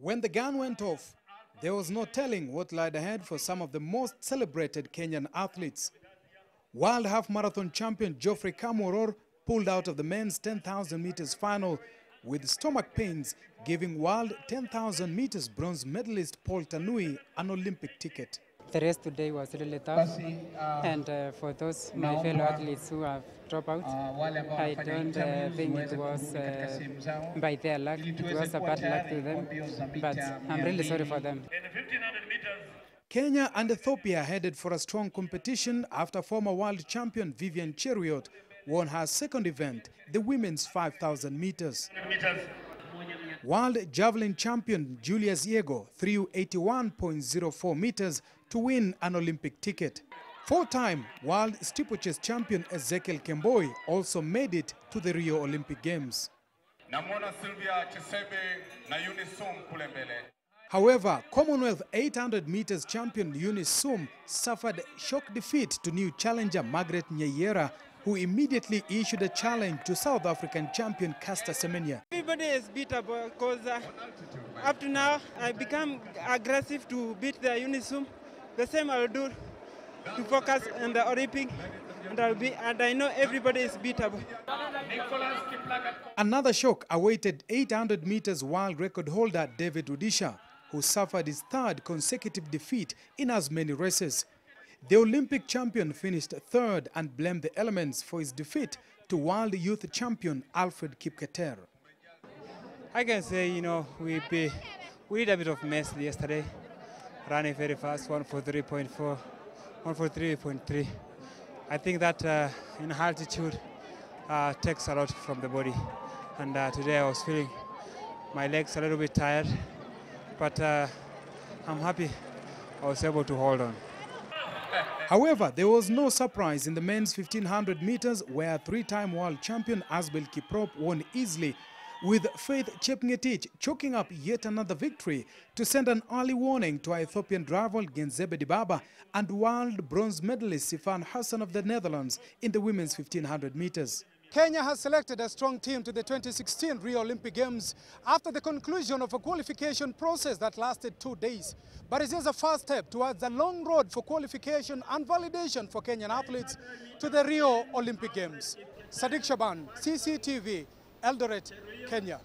When the gun went off, there was no telling what lied ahead for some of the most celebrated Kenyan athletes. World half-marathon champion Geoffrey Kamworor pulled out of the men's 10,000 meters final with stomach pains, giving world 10,000 meters bronze medalist Paul Tanui an Olympic ticket. The race today was really tough, and for those my fellow athletes who have dropped out, I don't think it was by their luck. It was a bad luck to them, but I'm really sorry for them. Kenya and Ethiopia headed for a strong competition after former world champion Vivian Cheruiyot won her second event, the women's 5,000 meters. World javelin champion Julius Iego threw 81.04 meters to win an Olympic ticket. Four-time world steeplechase champion Ezekiel Kemboi also made it to the Rio Olympic Games. However, Commonwealth 800 meters champion Eunice Sum suffered shock defeat to new challenger Margaret Nyayera, who immediately issued a challenge to South African champion Caster Semenya. Everybody is beatable because up to now I become aggressive to beat the Eunice Sum. The same I'll do to focus on the Olympic, and I know everybody is beatable. Another shock awaited 800 meters world record holder David Rudisha, who suffered his third consecutive defeat in as many races. The Olympic champion finished third and blamed the elements for his defeat to world youth champion Alfred Kipketer. I can say, you know, we did a bit of mess yesterday. Ran a very fast 1:43.4, 1:43.3. I think that in altitude takes a lot from the body. And today I was feeling my legs a little bit tired, but I'm happy I was able to hold on. However, there was no surprise in the men's 1,500 meters, where three-time world champion Asbel Kiprop won easily, with Faith Chepngetich choking up yet another victory to send an early warning to our Ethiopian rival Genzebe Dibaba and world bronze medalist Sifan Hassan of the Netherlands in the women's 1,500 meters. Kenya has selected a strong team to the 2016 Rio Olympic Games after the conclusion of a qualification process that lasted 2 days. But it is a first step towards a long road for qualification and validation for Kenyan athletes to the Rio Olympic Games. Sadiq Shaban, CCTV, Eldoret, Kenya.